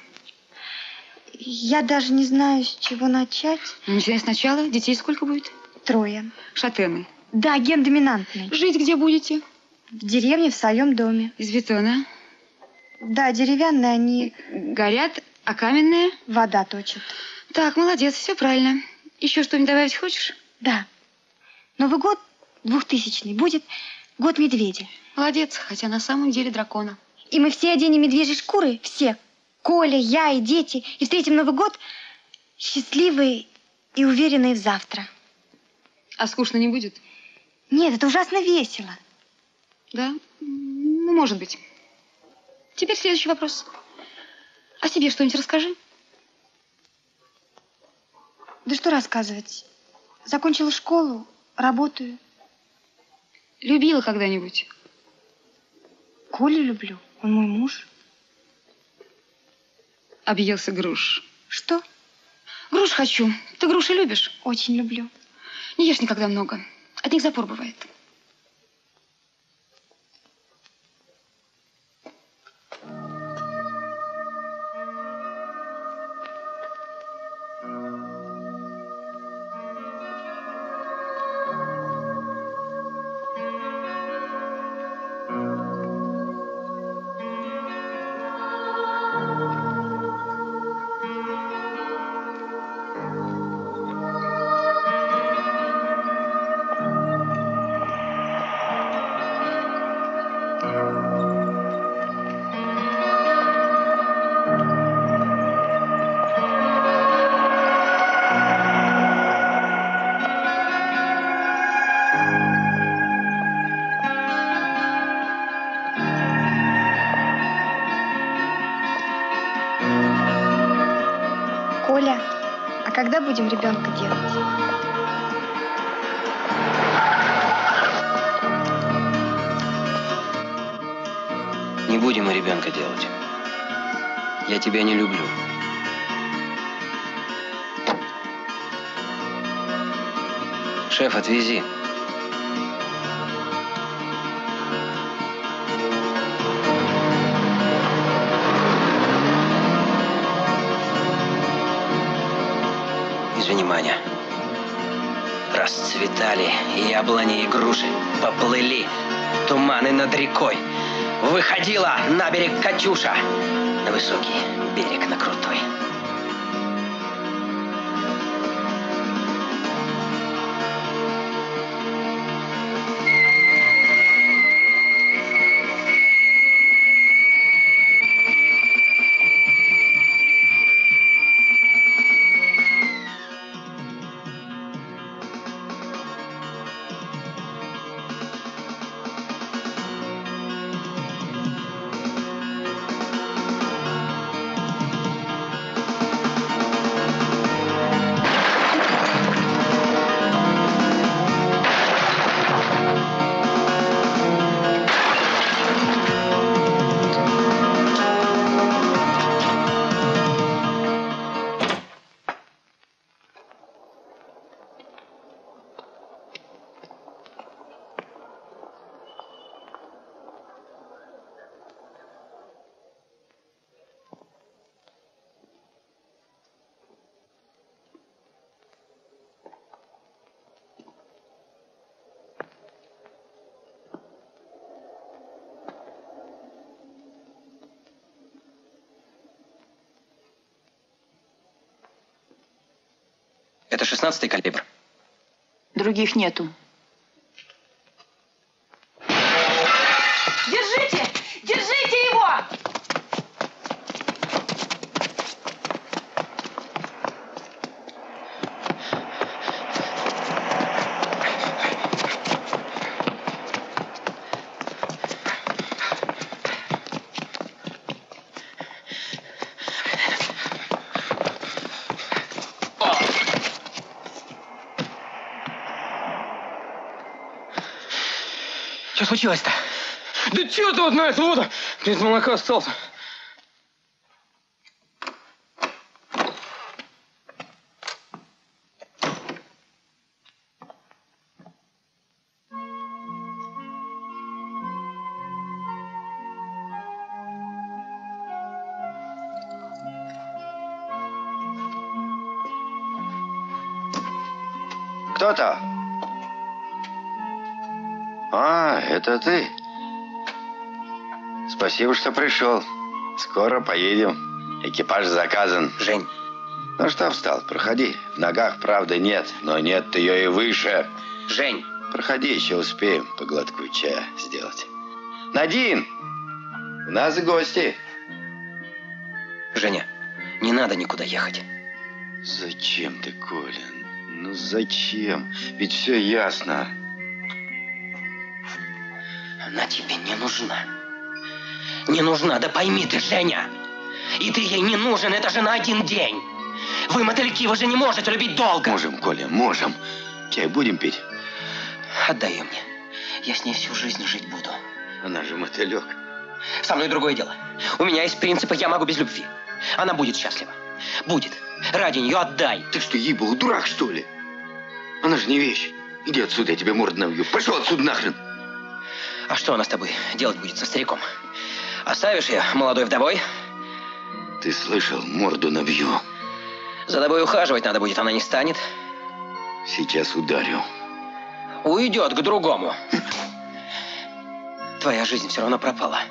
Я даже не знаю, с чего начать. Начинай сначала. Детей сколько будет? 3. Шатены. Да, ген доминантный. Жить где будете? В деревне, в своем доме. Из бетона? Да, деревянные они. Горят, а каменные? Вода точит. Так, молодец, все правильно. Еще что-нибудь добавить хочешь? Да. Новый год 2000-й будет год медведя. Молодец, хотя на самом деле дракона. И мы все оденем медвежьи шкуры, все. Коля, я и дети. И встретим Новый год счастливые и уверенные в завтра. А скучно не будет? Нет, это ужасно весело. Да? Ну, может быть. Теперь следующий вопрос. О себе что-нибудь расскажи. Да что рассказывать? Закончила школу, работаю. Любила когда-нибудь? Колю люблю, он мой муж. Объелся груш. Что? Груш хочу. Ты груши любишь? Очень люблю. Не ешь никогда много. От них запор бывает. Когда будем ребенка делать? Не будем мы ребенка делать. Я тебя не люблю. Шеф, отвези. Извини, Маня. Расцветали яблони и груши, поплыли туманы над рекой. Выходила на берег Катюша, на высокий берег, на крутой. Это 16-й калибр. Других нету. Держите! Держите его! Случилось-то? Да чё ты вот на это воду? Без молока остался. Кто-то? А, это ты? Спасибо, что пришел. Скоро поедем. Экипаж заказан. Жень. Ну что встал? Проходи. В ногах правды нет, но нет ее и выше. Жень. Проходи, еще успеем по глотку чая сделать. Надин! У нас гости. Женя, не надо никуда ехать. Зачем ты, Коля? Ну зачем? Ведь все ясно. Она тебе не нужна. Не нужна, да пойми ты, Женя. И ты ей не нужен, это же на один день. Вы, мотыльки, вы же не можете любить долго. Можем, Коля, можем. Чай будем пить? Отдай ее мне. Я с ней всю жизнь жить буду. Она же мотылек. Со мной другое дело. У меня есть принципы, я могу без любви. Она будет счастлива. Будет. Ради нее отдай. Ты что, ей-богу, дурак, что ли? Она же не вещь. Иди отсюда, я тебе морду набью. Пошел отсюда нахрен. А что она с тобой делать будет со стариком? Оставишь ее молодой вдовой? Ты слышал, морду набью. За тобой ухаживать надо будет, она не станет. Сейчас ударю. Уйдет к другому. Твоя жизнь все равно пропала.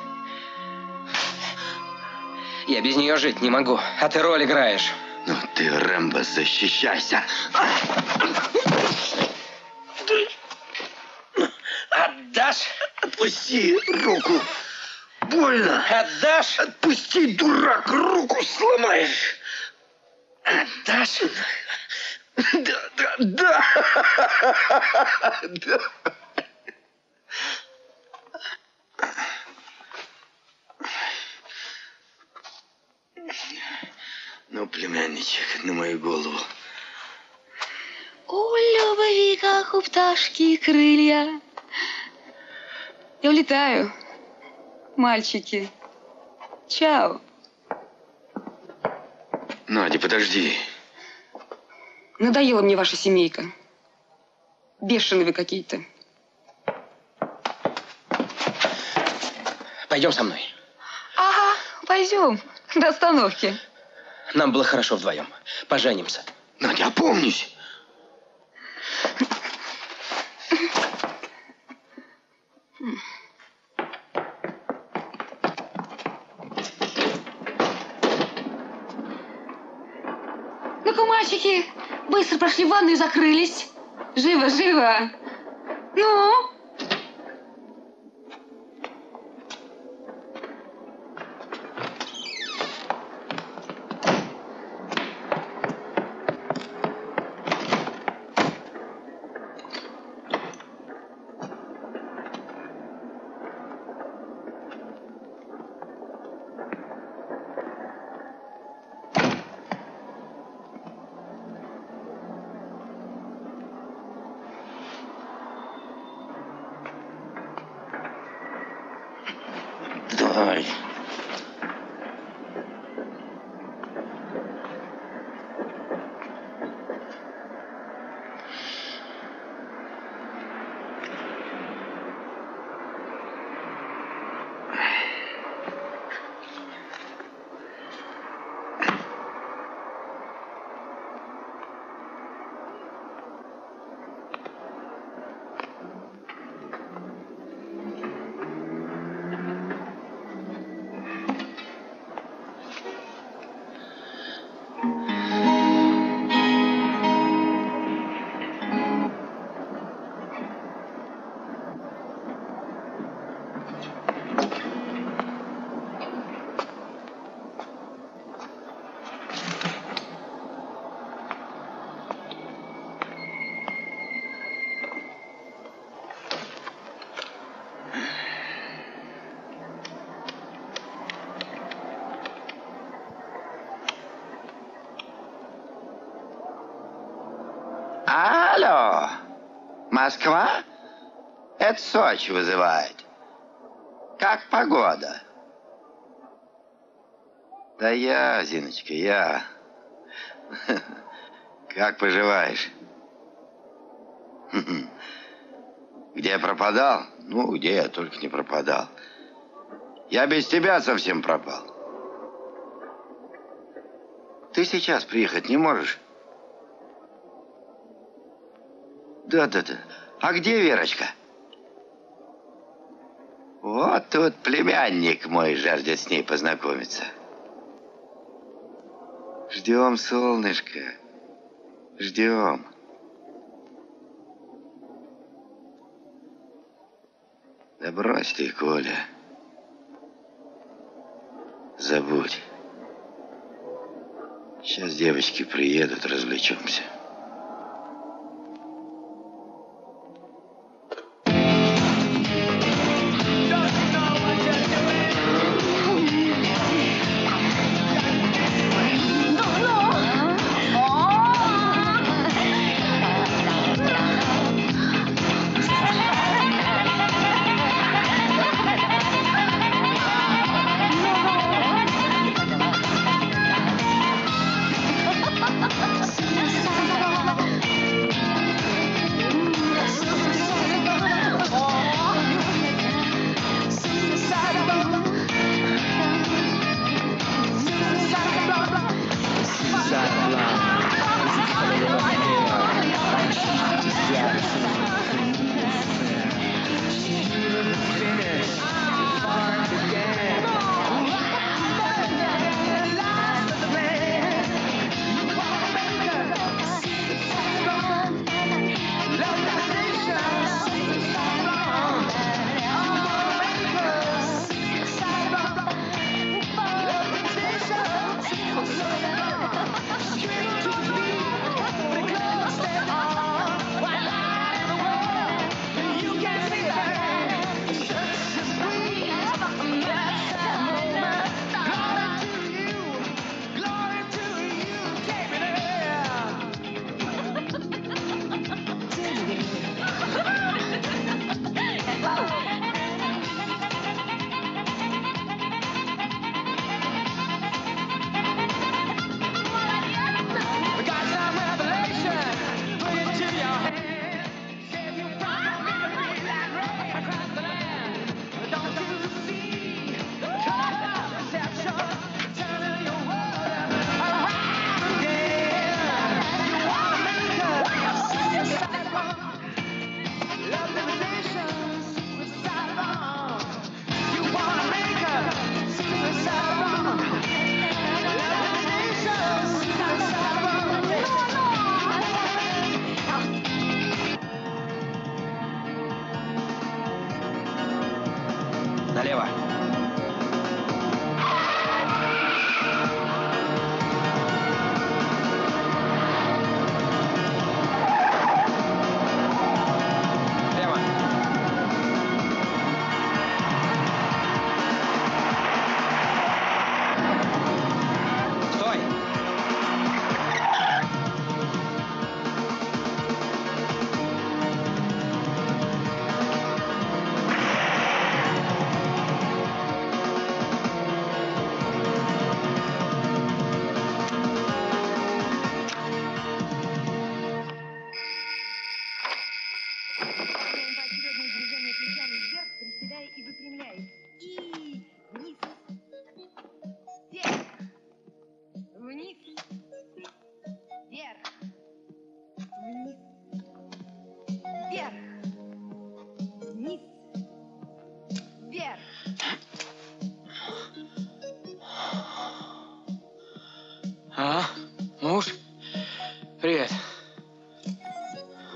Я без нее жить не могу, а ты роль играешь. Ну ты, Рэмбо, защищайся. Отдашь? Отпусти руку. Больно. Отдашь? Отпусти, дурак, руку сломаешь. Отдашь? Да, да, да. Ну, племянничек, на мою голову. У любви, как у пташки, крылья. Я улетаю, мальчики. Чао. Надя, подожди. Надоела мне ваша семейка. Бешеные вы какие-то. Пойдем со мной. Ага, пойдем. До остановки. Нам было хорошо вдвоем. Поженимся. Надя, опомнись. Девчонки быстро прошли в ванную и закрылись. Живо, живо. Ну? Алло, Москва? Это Сочи вызывает. Как погода? Да я, Зиночка, я. Как поживаешь? Где пропадал? Ну, где я только не пропадал. Я без тебя совсем пропал. Ты сейчас приехать не можешь? Да. А где Верочка? Вот тут племянник мой жаждет с ней познакомиться. Ждем, солнышко. Ждем. Да брось ты, Коля. Забудь. Сейчас девочки приедут, развлечемся.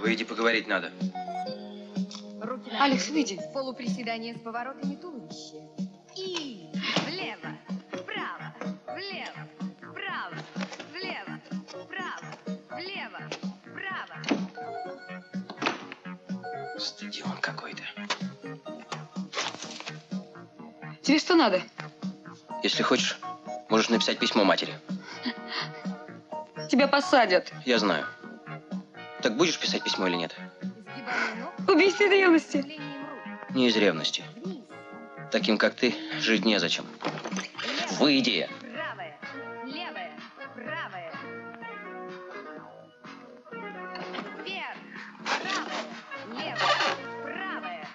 Выйди, поговорить надо. Алекс, выйди. Полуприседание с поворотами туловища. И влево, вправо, влево, вправо, влево, вправо, влево, вправо. Стадион какой-то. Тебе что надо? Если хочешь, можешь написать письмо матери. Тебя посадят. Я знаю. Так будешь писать письмо или нет? Убийство из ревности. Не из ревности. Таким, как ты, жить незачем. Выйди. Правая, левая, правая. Вверх, правая, левая, правая.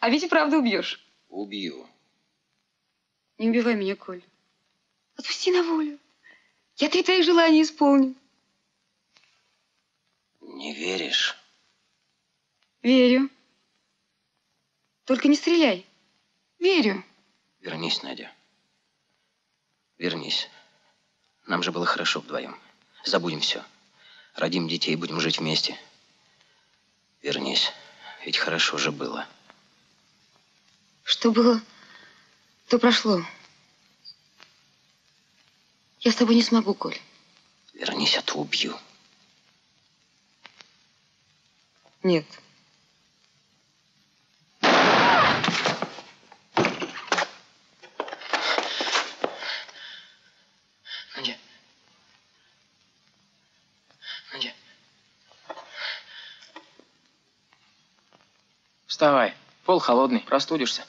А ведь и правда убьешь. Убью. Не убивай меня, Коль. Отпусти на волю. Я три твоих желания исполню. Не веришь? Верю. Только не стреляй. Верю. Вернись, Надя. Вернись. Нам же было хорошо вдвоем. Забудем все. Родим детей, будем жить вместе. Вернись. Ведь хорошо же было. Что было, то прошло. Я с тобой не смогу, Коль. Вернись, а то убью. Нет. Надя. Вставай. Пол холодный, простудишься.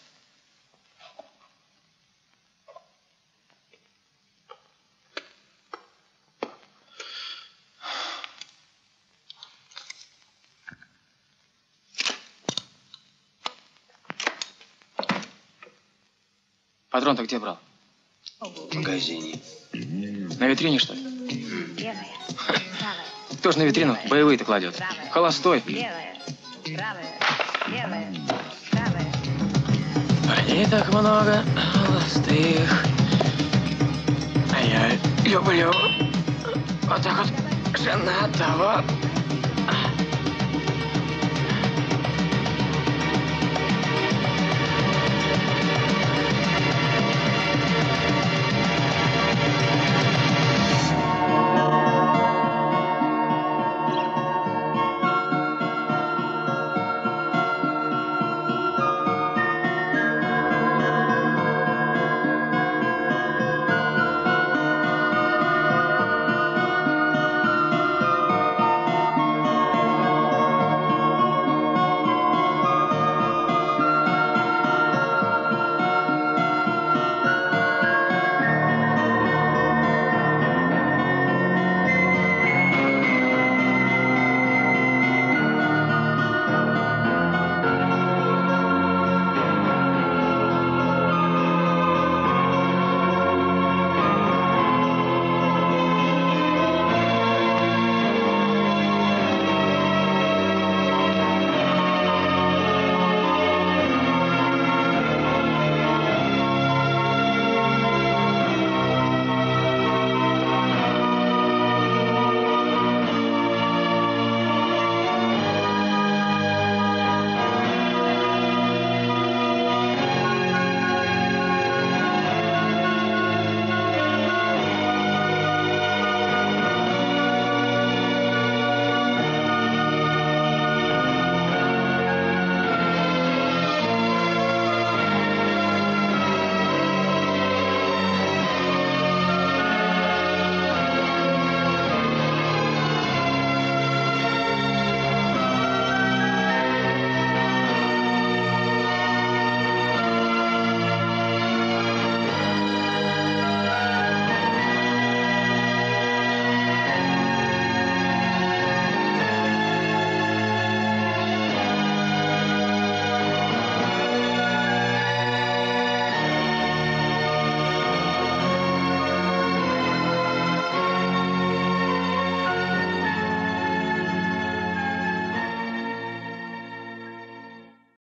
Патрон-то где брал? В магазине. На витрине, что ли? Левая, кто же на витрину боевые-то кладет? Холостой. Левая, правая, левая, правая. Они так много холостых. А я люблю вот так вот женатого.